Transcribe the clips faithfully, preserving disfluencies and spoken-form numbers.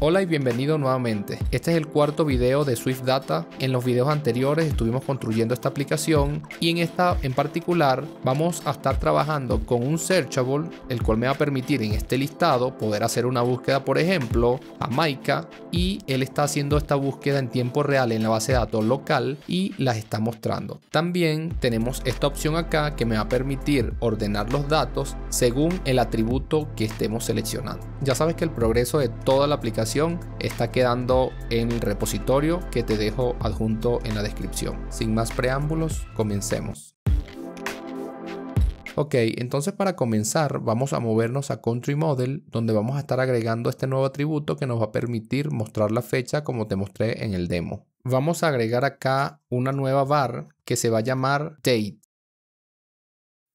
Hola y bienvenido nuevamente. Este es el cuarto video de Swift Data. En los videos anteriores estuvimos construyendo esta aplicación y en esta en particular vamos a estar trabajando con un Searchable, el cual me va a permitir en este listado poder hacer una búsqueda, por ejemplo, a Maika, y él está haciendo esta búsqueda en tiempo real en la base de datos local y las está mostrando. También tenemos esta opción acá que me va a permitir ordenar los datos según el atributo que estemos seleccionando. Ya sabes que el progreso de toda la aplicación está quedando en el repositorio que te dejo adjunto en la descripción. Sin más preámbulos, comencemos. Ok, entonces para comenzar vamos a movernos a Country Model, donde vamos a estar agregando este nuevo atributo que nos va a permitir mostrar la fecha como te mostré en el demo. Vamos a agregar acá una nueva bar que se va a llamar Date.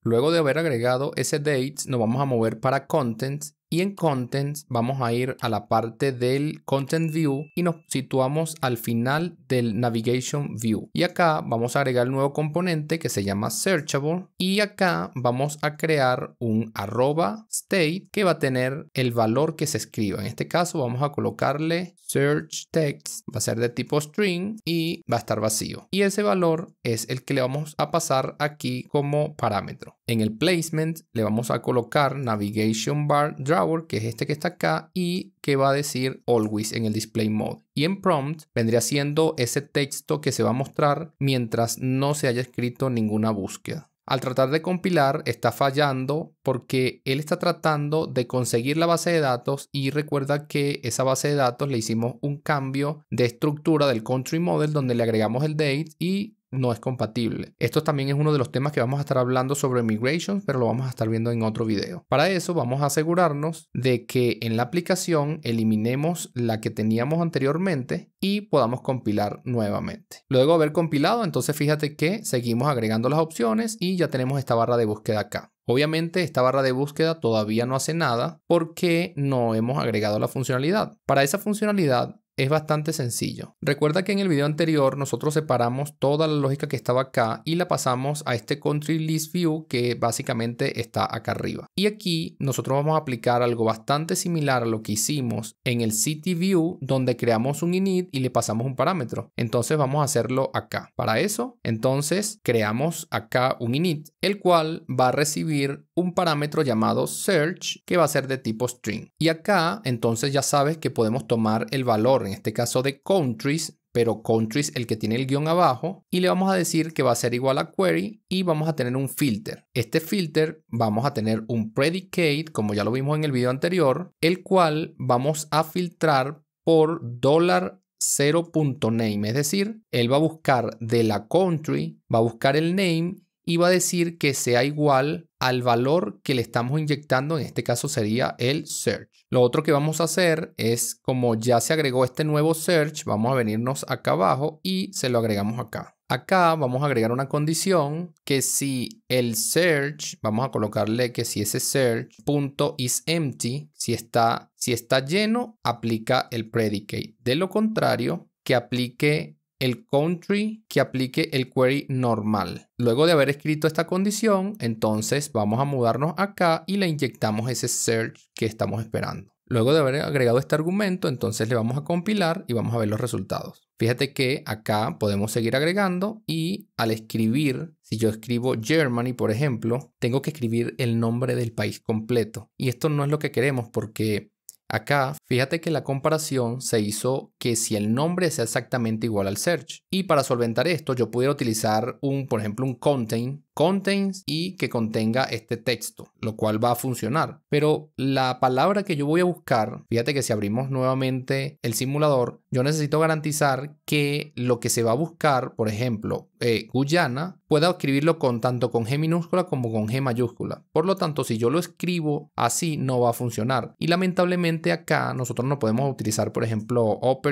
Luego de haber agregado ese Date, nos vamos a mover para Contents. Y en Contents vamos a ir a la parte del ContentView y nos situamos al final del NavigationView. Y acá vamos a agregar el nuevo componente que se llama Searchable. Y acá vamos a crear un arroba state que va a tener el valor que se escriba. En este caso vamos a colocarle search text. Va a ser de tipo string y va a estar vacío. Y ese valor es el que le vamos a pasar aquí como parámetro. En el placement le vamos a colocar navigation bar drawer, que es este que está acá, y que va a decir always en el display mode. Y en prompt vendría siendo ese texto que se va a mostrar mientras no se haya escrito ninguna búsqueda. Al tratar de compilar está fallando porque él está tratando de conseguir la base de datos, y recuerda que esa base de datos le hicimos un cambio de estructura del country model donde le agregamos el date y no es compatible. Esto también es uno de los temas que vamos a estar hablando sobre Migration, pero lo vamos a estar viendo en otro video. Para eso vamos a asegurarnos de que en la aplicación eliminemos la que teníamos anteriormente y podamos compilar nuevamente. Luego de haber compilado, entonces fíjate que seguimos agregando las opciones y ya tenemos esta barra de búsqueda acá. Obviamente esta barra de búsqueda todavía no hace nada porque no hemos agregado la funcionalidad. Para esa funcionalidad es bastante sencillo. Recuerda que en el video anterior nosotros separamos toda la lógica que estaba acá y la pasamos a este country list view que básicamente está acá arriba. Y aquí nosotros vamos a aplicar algo bastante similar a lo que hicimos en el city view, donde creamos un init y le pasamos un parámetro. Entonces vamos a hacerlo acá. Para eso, entonces creamos acá un init, el cual va a recibir un parámetro llamado search que va a ser de tipo string. Y acá entonces ya sabes que podemos tomar el valor, en este caso de countries, pero countries el que tiene el guión abajo, y le vamos a decir que va a ser igual a query y vamos a tener un filter. Este filter vamos a tener un predicate, como ya lo vimos en el video anterior, el cual vamos a filtrar por dólar cero punto name, es decir, él va a buscar de la country, va a buscar el name y va a decir que sea igual al valor que le estamos inyectando, en este caso sería el search. Lo otro que vamos a hacer es, como ya se agregó este nuevo search, vamos a venirnos acá abajo y se lo agregamos acá. Acá vamos a agregar una condición que si el search, vamos a colocarle que si ese search punto is empty, si está, si está lleno, aplica el predicate. De lo contrario, que aplique el country, que aplique el query normal. Luego de haber escrito esta condición, entonces vamos a mudarnos acá y le inyectamos ese search que estamos esperando. Luego de haber agregado este argumento, entonces le vamos a compilar y vamos a ver los resultados. Fíjate que acá podemos seguir agregando y al escribir, si yo escribo Germany, por ejemplo, tengo que escribir el nombre del país completo. Y esto no es lo que queremos porque acá, fíjate que la comparación se hizo que si el nombre sea exactamente igual al search. Y para solventar esto, yo pudiera utilizar un, por ejemplo, un contain, contains, y que contenga este texto, lo cual va a funcionar. Pero la palabra que yo voy a buscar, fíjate que si abrimos nuevamente el simulador, yo necesito garantizar que lo que se va a buscar, por ejemplo, eh, Guyana, pueda escribirlo con tanto con G minúscula como con G mayúscula. Por lo tanto, si yo lo escribo así, no va a funcionar. Y lamentablemente acá nosotros no podemos utilizar, por ejemplo, uppercase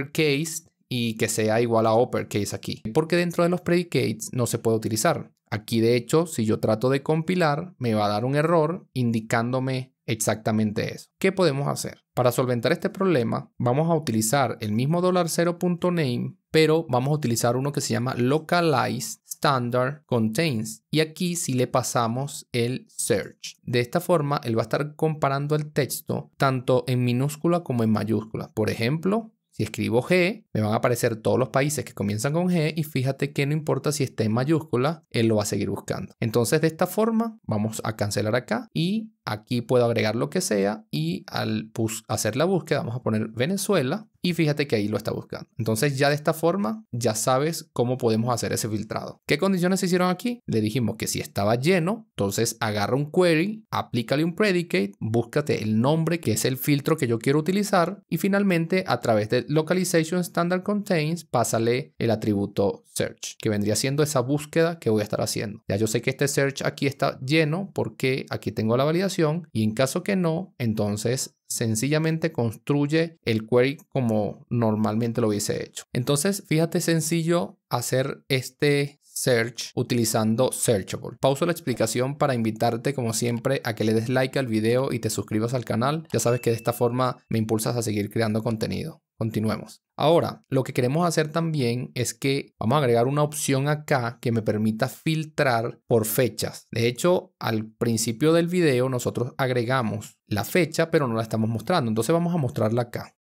y que sea igual a uppercase aquí, porque dentro de los predicates no se puede utilizar. Aquí, de hecho, si yo trato de compilar, me va a dar un error indicándome exactamente eso. ¿Qué podemos hacer? Para solventar este problema, vamos a utilizar el mismo dólar cero punto name, pero vamos a utilizar uno que se llama localized standard contains y aquí sí le pasamos el search. De esta forma él va a estar comparando el texto tanto en minúscula como en mayúscula. Por ejemplo, si escribo G, me van a aparecer todos los países que comienzan con G y fíjate que no importa si está en mayúscula, él lo va a seguir buscando. Entonces de esta forma vamos a cancelar acá y aquí puedo agregar lo que sea y al hacer la búsqueda vamos a poner Venezuela y fíjate que ahí lo está buscando. Entonces ya de esta forma ya sabes cómo podemos hacer ese filtrado. ¿Qué condiciones se hicieron aquí? Le dijimos que si estaba lleno, entonces agarra un query, aplícale un predicate, búscate el nombre que es el filtro que yo quiero utilizar y finalmente a través de localization standard contains, pásale el atributo search, que vendría siendo esa búsqueda que voy a estar haciendo. Ya yo sé que este search aquí está lleno porque aquí tengo la validación y en caso que no, entonces sencillamente construye el query como normalmente lo hubiese hecho. Entonces, fíjate, sencillo hacer este search utilizando Searchable. Pauso la explicación para invitarte como siempre a que le des like al video y te suscribas al canal. Ya sabes que de esta forma me impulsas a seguir creando contenido. Continuemos. Ahora, lo que queremos hacer también es que vamos a agregar una opción acá que me permita filtrar por fechas. De hecho, al principio del video nosotros agregamos la fecha, pero no la estamos mostrando. Entonces vamos a mostrarla acá.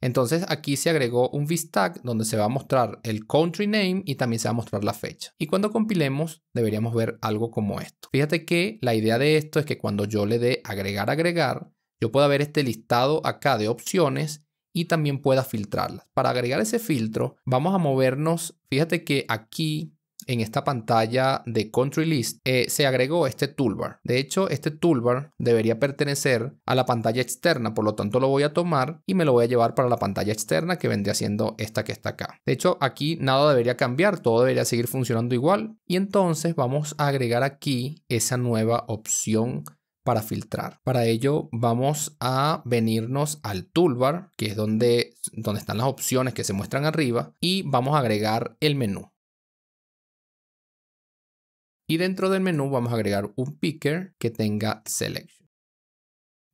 Entonces aquí se agregó un VStack donde se va a mostrar el country name y también se va a mostrar la fecha. Y cuando compilemos deberíamos ver algo como esto. Fíjate que la idea de esto es que cuando yo le dé agregar, agregar, yo pueda ver este listado acá de opciones y también pueda filtrarlas. Para agregar ese filtro vamos a movernos. Fíjate que aquí en esta pantalla de country list eh, se agregó este toolbar. De hecho, este toolbar debería pertenecer a la pantalla externa, por lo tanto lo voy a tomar y me lo voy a llevar para la pantalla externa que vendría siendo esta que está acá. De hecho, aquí nada debería cambiar, todo debería seguir funcionando igual y entonces vamos a agregar aquí esa nueva opción para filtrar. Para ello vamos a venirnos al toolbar, que es donde, donde están las opciones que se muestran arriba, y vamos a agregar el menú. Y dentro del menú vamos a agregar un picker que tenga selection.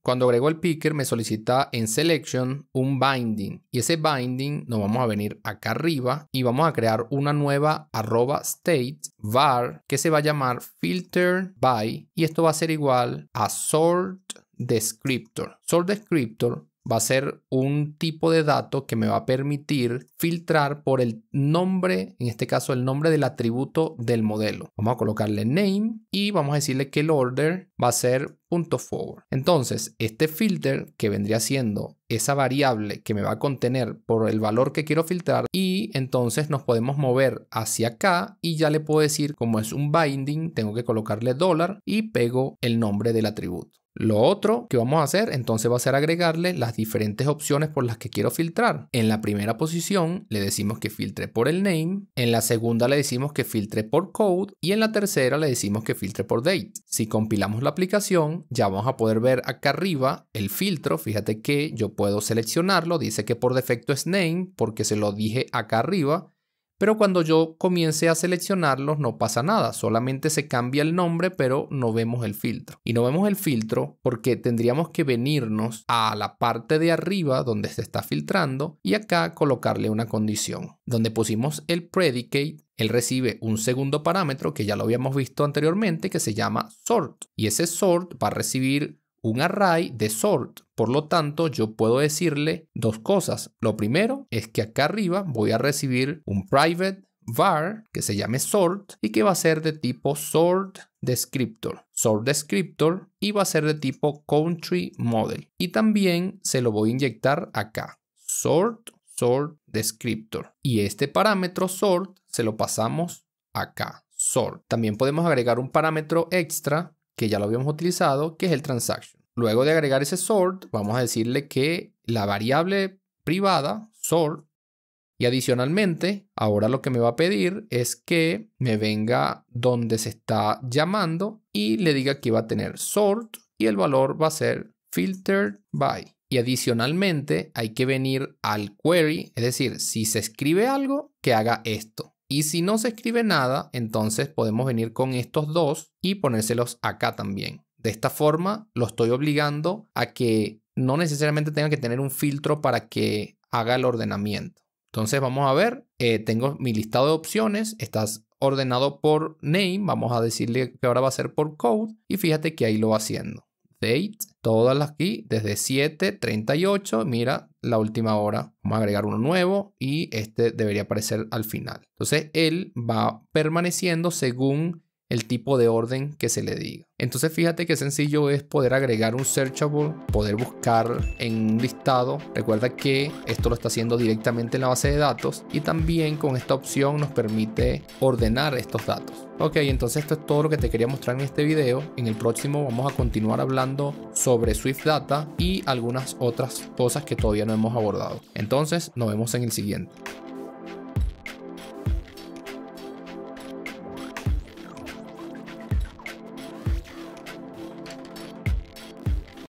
Cuando agrego el picker me solicita en selection un binding y ese binding nos vamos a venir acá arriba y vamos a crear una nueva arroba state var que se va a llamar filter by y esto va a ser igual a sort descriptor. Sort descriptor va a ser un tipo de dato que me va a permitir filtrar por el nombre, en este caso el nombre del atributo del modelo. Vamos a colocarle name y vamos a decirle que el order va a ser punto forward. Entonces, este filter que vendría siendo esa variable que me va a contener por el valor que quiero filtrar y entonces nos podemos mover hacia acá y ya le puedo decir como es un binding, tengo que colocarle dólar y pego el nombre del atributo. Lo otro que vamos a hacer entonces va a ser agregarle las diferentes opciones por las que quiero filtrar. En la primera posición le decimos que filtre por el name, en la segunda le decimos que filtre por code y en la tercera le decimos que filtre por date. Si compilamos la aplicación ya vamos a poder ver acá arriba el filtro. Fíjate que yo puedo seleccionarlo, dice que por defecto es name porque se lo dije acá arriba. Pero cuando yo comience a seleccionarlos no pasa nada, solamente se cambia el nombre pero no vemos el filtro. Y no vemos el filtro porque tendríamos que venirnos a la parte de arriba donde se está filtrando y acá colocarle una condición. Donde pusimos el predicate, él recibe un segundo parámetro que ya lo habíamos visto anteriormente que se llama sort. Y ese sort va a recibir un array de sort. Por lo tanto, yo puedo decirle dos cosas. Lo primero es que acá arriba voy a recibir un private var que se llame sort y que va a ser de tipo sort descriptor. Sort descriptor y va a ser de tipo country model. Y también se lo voy a inyectar acá. Sort, sort descriptor. Y este parámetro sort se lo pasamos acá. Sort. También podemos agregar un parámetro extra que ya lo habíamos utilizado, que es el transaction. Luego de agregar ese sort, vamos a decirle que la variable privada, sort, y adicionalmente, ahora lo que me va a pedir es que me venga donde se está llamando y le diga que va a tener sort y el valor va a ser filtered by. Y adicionalmente, hay que venir al query, es decir, si se escribe algo, que haga esto. Y si no se escribe nada, entonces podemos venir con estos dos y ponérselos acá también. De esta forma lo estoy obligando a que no necesariamente tenga que tener un filtro para que haga el ordenamiento. Entonces vamos a ver, eh, tengo mi listado de opciones, estás ordenado por name, vamos a decirle que ahora va a ser por code y fíjate que ahí lo va haciendo. Date, todas las aquí, desde siete, treinta y ocho, mira la última hora. Vamos a agregar uno nuevo y este debería aparecer al final. Entonces él va permaneciendo según el tipo de orden que se le diga. Entonces fíjate qué sencillo es poder agregar un searchable, poder buscar en un listado. Recuerda que esto lo está haciendo directamente en la base de datos y también con esta opción nos permite ordenar estos datos. Ok, entonces esto es todo lo que te quería mostrar en este video. En el próximo vamos a continuar hablando sobre Swift Data y algunas otras cosas que todavía no hemos abordado. Entonces nos vemos en el siguiente.